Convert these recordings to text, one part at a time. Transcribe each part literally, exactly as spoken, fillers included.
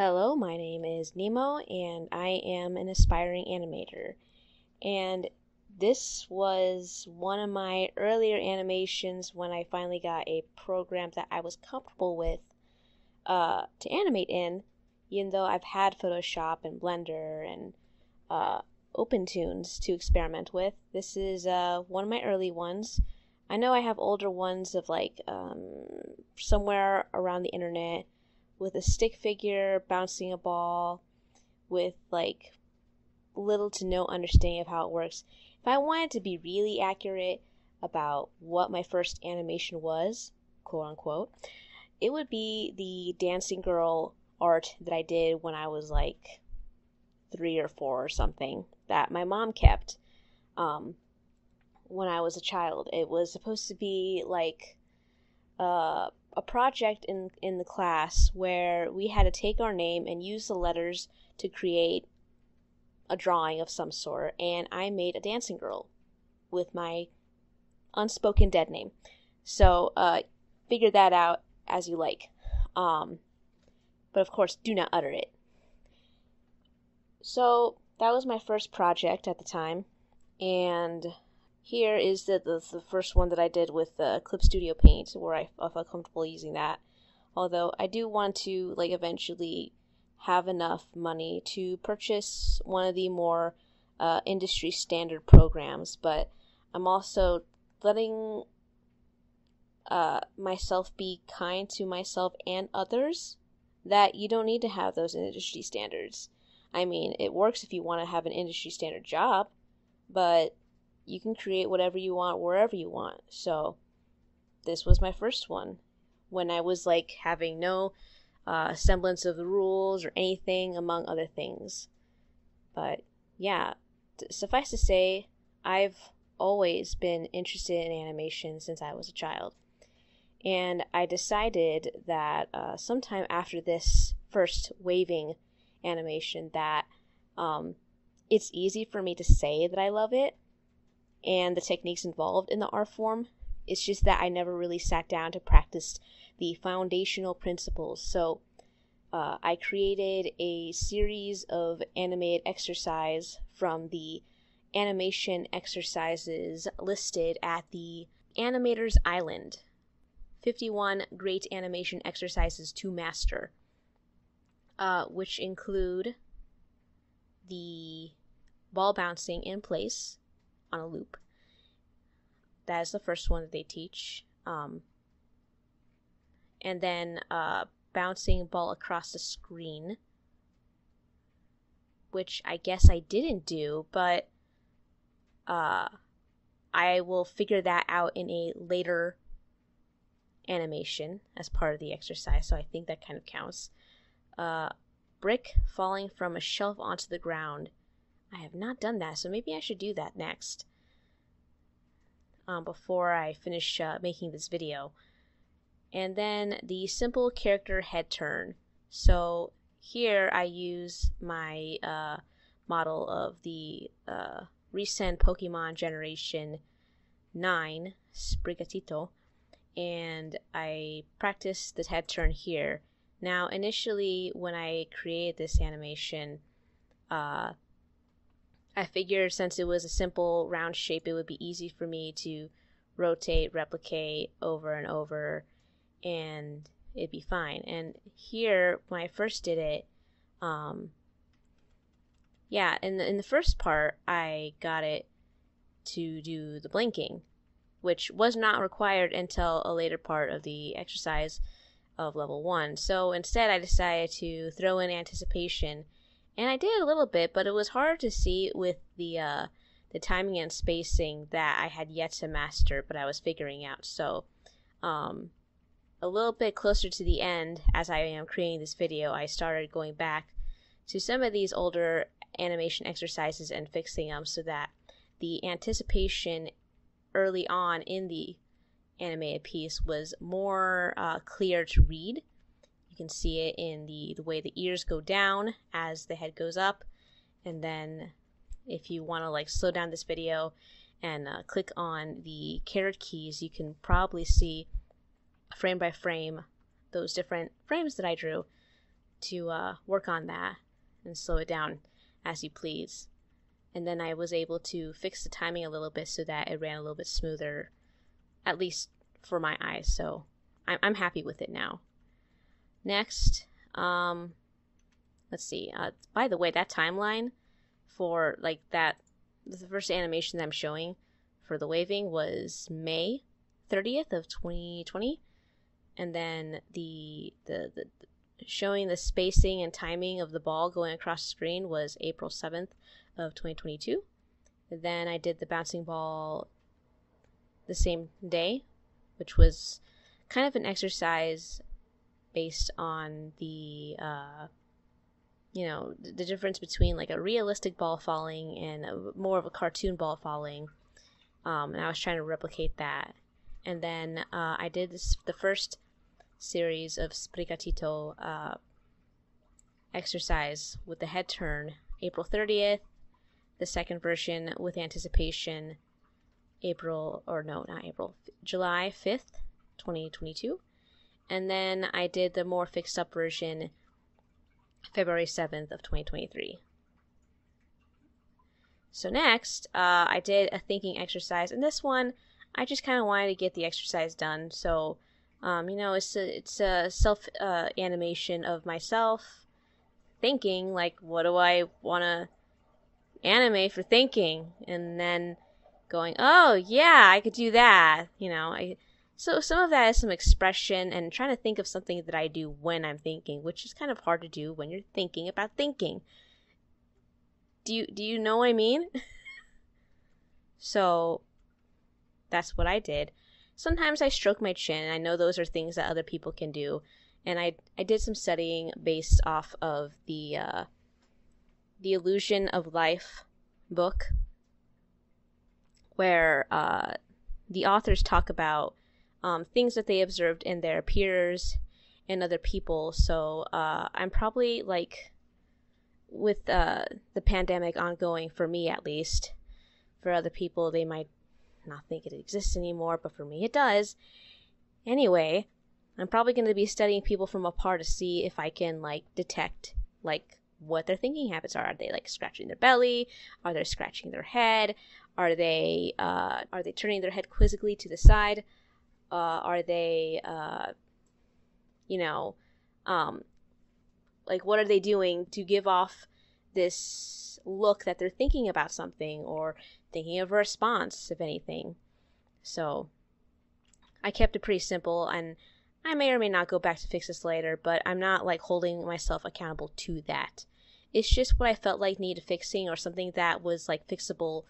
Hello, my name is Nemo, and I am an aspiring animator. And this was one of my earlier animations when I finally got a program that I was comfortable with uh, to animate in, even though I've had Photoshop and Blender and uh, OpenToonz to experiment with. This is uh, one of my early ones. I know I have older ones of like um, somewhere around the internet with a stick figure bouncing a ball with like little to no understanding of how it works. If I wanted to be really accurate about what my first animation was, quote unquote, it would be the dancing girl art that I did when I was like three or four or something that my mom kept. Um, when I was a child, it was supposed to be like uh, a project in, in the class where we had to take our name and use the letters to create a drawing of some sort, and I made a dancing girl with my unspoken dead name. So uh, figure that out as you like. Um, but of course, do not utter it. So that was my first project at the time, and here is the, the, the first one that I did with uh, Clip Studio Paint, where I, I felt comfortable using that. Although I do want to like eventually have enough money to purchase one of the more uh, industry standard programs, but I'm also letting uh, myself be kind to myself and others that you don't need to have those industry standards. I mean, it works if you want to have an industry standard job, but you can create whatever you want, wherever you want. So this was my first one when I was like having no uh, semblance of the rules or anything, among other things. But yeah, suffice to say, I've always been interested in animation since I was a child. And I decided that uh, sometime after this first waving animation that um, it's easy for me to say that I love it and the techniques involved in the art form. It's just that I never really sat down to practice the foundational principles. So uh, I created a series of animated exercises from the animation exercises listed at the Animator's Island. fifty-one Great Animation Exercises to Master, uh, which include the ball bouncing in place on a loop. That is the first one that they teach. Um, and then uh, bouncing ball across the screen, which I guess I didn't do, but uh, I will figure that out in a later animation as part of the exercise, so I think that kind of counts. Uh, brick falling from a shelf onto the ground. I have not done that, so maybe I should do that next um, before I finish uh, making this video. And then the simple character head turn. So here I use my uh, model of the uh, recent Pokemon Generation nine, Sprigatito, and I practiced the head turn here. Now, initially, when I created this animation, uh, I figured since it was a simple round shape, it would be easy for me to rotate, replicate over and over, and it'd be fine. And here, when I first did it, um, yeah, in the, in the first part, I got it to do the blinking, which was not required until a later part of the exercise of level one. So instead, I decided to throw in anticipation. And I did a little bit, but it was hard to see with the uh, the timing and spacing that I had yet to master, but I was figuring out. So um, a little bit closer to the end, as I am creating this video, I started going back to some of these older animation exercises and fixing them so that the anticipation early on in the animated piece was more uh, clear to read. Can see it in the, the way the ears go down as the head goes up. And then if you want to like slow down this video and uh, click on the caret keys, you can probably see frame by frame those different frames that I drew to uh, work on that and slow it down as you please. And then I was able to fix the timing a little bit so that it ran a little bit smoother, at least for my eyes. So I'm, I'm happy with it now. Next, um, let's see. Uh, by the way, that timeline for like that, the first animation that I'm showing for the waving was May thirtieth of twenty twenty. And then the, the, the showing the spacing and timing of the ball going across the screen was April seventh of twenty twenty-two. And then I did the bouncing ball the same day, which was kind of an exercise based on the, uh, you know, the difference between like a realistic ball falling and a, more of a cartoon ball falling. Um, and I was trying to replicate that. And then uh, I did this, the first series of Sprigatito uh, exercise with the head turn, April thirtieth. The second version with anticipation, April, or no, not April, July fifth, twenty twenty-two. And then I did the more fixed up version, February seventh of twenty twenty-three. So next, uh, I did a thinking exercise, and this one, I just kind of wanted to get the exercise done. So, um, you know, it's a, it's a self uh, animation of myself thinking, like, what do I want to animate for thinking? And then going, oh, yeah, I could do that, you know. I, so some of that is some expression and trying to think of something that I do when I'm thinking, which is kind of hard to do when you're thinking about thinking. Do you, do you know what I mean? So that's what I did. Sometimes I stroke my chin, and I know those are things that other people can do. And I, I did some studying based off of the uh, The Illusion of Life book, where uh, the authors talk about um, things that they observed in their peers and other people. So uh, I'm probably like, with uh, the pandemic ongoing, for me at least, for other people, they might not think it exists anymore, but for me it does. Anyway, I'm probably going to be studying people from afar to see if I can like detect like what their thinking habits are. Are they like scratching their belly? Are they scratching their head? Are they uh, are they turning their head quizzically to the side? Uh, are they uh, you know um, like what are they doing to give off this look that they're thinking about something or thinking of a response, if anything? So I kept it pretty simple, and I may or may not go back to fix this later, but I'm not like holding myself accountable to that. It's just what I felt like needed fixing, or something that was like fixable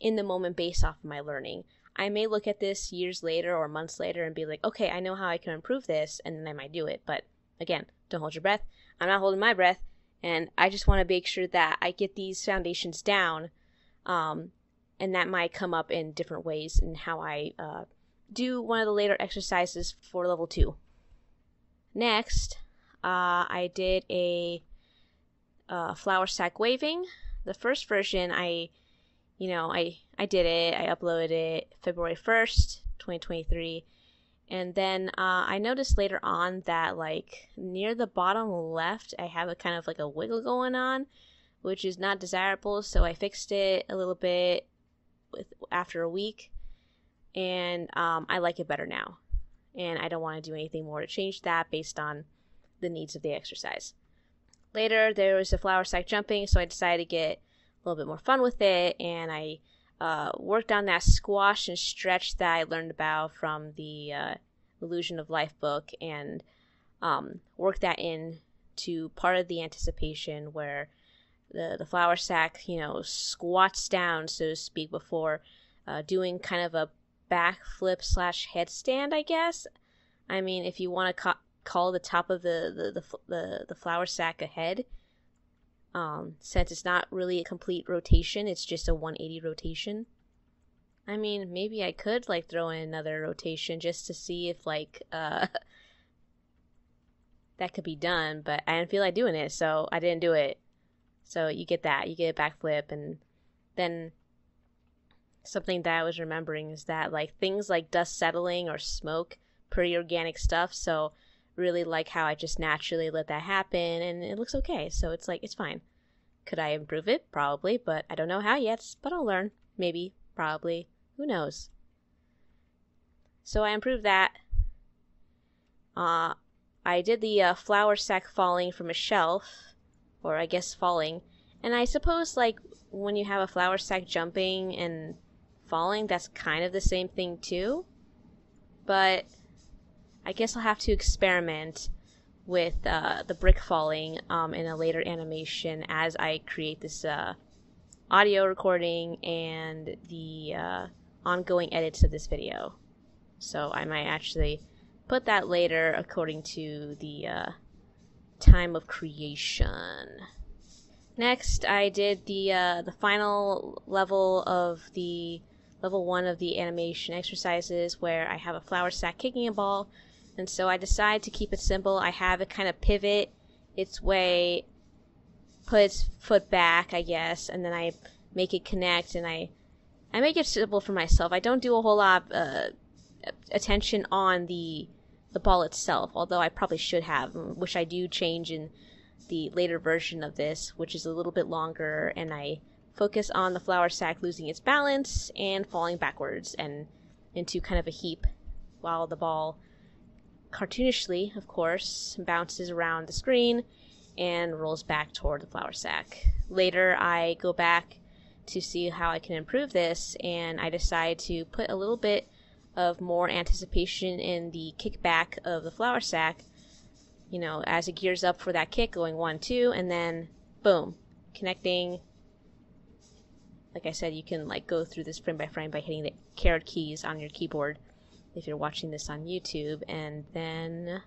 in the moment based off of my learning. I may look at this years later or months later and be like, okay, I know how I can improve this, and then I might do it. But again, don't hold your breath. I'm not holding my breath, and I just want to make sure that I get these foundations down, um, and that might come up in different ways in how I uh, do one of the later exercises for level two. Next, uh, I did a uh, flower sack waving. The first version, I, you know, I, I did it. I uploaded it February first, twenty twenty-three. And then uh, I noticed later on that like near the bottom left, I have a kind of like a wiggle going on, which is not desirable. So I fixed it a little bit with, after a week, and um, I like it better now. And I don't want to do anything more to change that based on the needs of the exercise. Later, there was a flower sack jumping, so I decided to get a little bit more fun with it, and I Uh, worked on that squash and stretch that I learned about from the uh, Illusion of Life book, and um, worked that in to part of the anticipation where the, the flower sack, you know, squats down, so to speak, before uh, doing kind of a backflip slash headstand, I guess. I mean, if you want to ca call the top of the, the, the, the, the flower sack a head. Um, since it's not really a complete rotation, it's just a one eighty rotation. I mean, maybe I could like throw in another rotation just to see if like uh, that could be done, but I didn't feel like doing it, so I didn't do it. So you get that, you get a backflip. And then something that I was remembering is that like things like dust settling or smoke, pretty organic stuff, so really like how I just naturally let that happen, and it looks okay, so it's like, it's fine. Could I improve it? Probably, but I don't know how yet, but I'll learn. Maybe, probably, who knows. So I improved that. Uh, I did the uh, flower sack falling from a shelf, or I guess falling, and I suppose like when you have a flower sack jumping and falling, that's kind of the same thing too, but I guess I'll have to experiment with uh, the brick falling um, in a later animation as I create this uh, audio recording and the uh, ongoing edits of this video. So I might actually put that later according to the uh, time of creation. Next, I did the uh, the final level of the level one of the animation exercises, where I have a flower sack kicking a ball, and so I decide to keep it simple. I have it kind of pivot its way, put its foot back, I guess, and then I make it connect, and I I make it simple for myself. I don't do a whole lot of uh, attention on the the ball itself, although I probably should have, which I do change in the later version of this, which is a little bit longer, and I focus on the flower sack losing its balance and falling backwards and into kind of a heap, while the ball cartoonishly, of course, bounces around the screen and rolls back toward the flower sack. Later, I go back to see how I can improve this, and I decide to put a little bit of more anticipation in the kickback of the flower sack, you know, as it gears up for that kick, going one, two, and then boom, connecting. Like I said, you can like go through this frame by frame by hitting the caret keys on your keyboard if you're watching this on YouTube. And then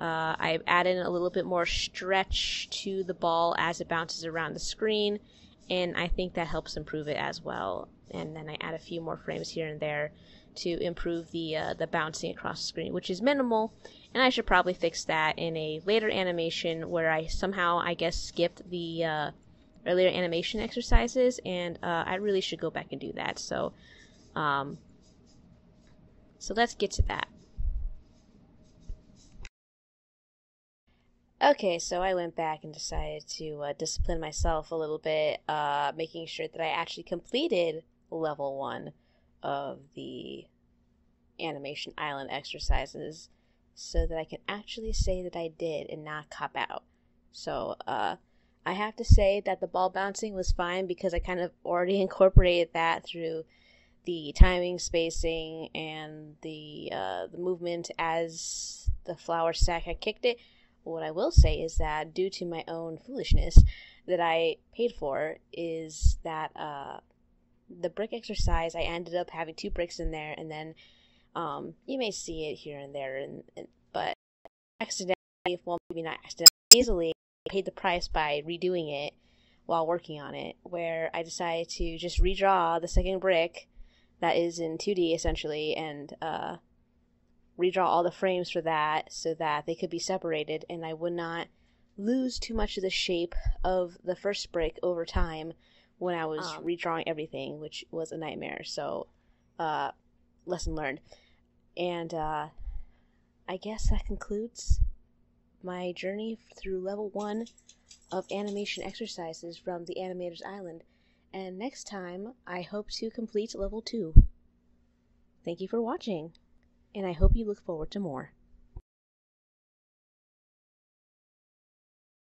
uh, I add in a little bit more stretch to the ball as it bounces around the screen, and I think that helps improve it as well. And then I add a few more frames here and there to improve the uh, the bouncing across the screen, which is minimal, and I should probably fix that in a later animation where I somehow, I guess, skipped the uh, earlier animation exercises, and uh, I really should go back and do that. So, um, so let's get to that. Okay, so I went back and decided to uh, discipline myself a little bit, uh, making sure that I actually completed level one of the Animation Island exercises, so that I can actually say that I did and not cop out. So uh, I have to say that the ball bouncing was fine because I kind of already incorporated that through the timing, spacing, and the uh, the movement as the flower sack had kicked it. What I will say is that due to my own foolishness that I paid for is that uh, the brick exercise, I ended up having two bricks in there, and then um, you may see it here and there, and, and but accidentally, well, maybe not accidentally, easily, I paid the price by redoing it while working on it, where I decided to just redraw the second brick that is in two D essentially, and uh, redraw all the frames for that so that they could be separated, and I would not lose too much of the shape of the first brick over time when I was um, redrawing everything, which was a nightmare. So, uh, lesson learned. And uh, I guess that concludes my journey through level one of animation exercises from the Animator's Island. And next time, I hope to complete level two. Thank you for watching, and I hope you look forward to more.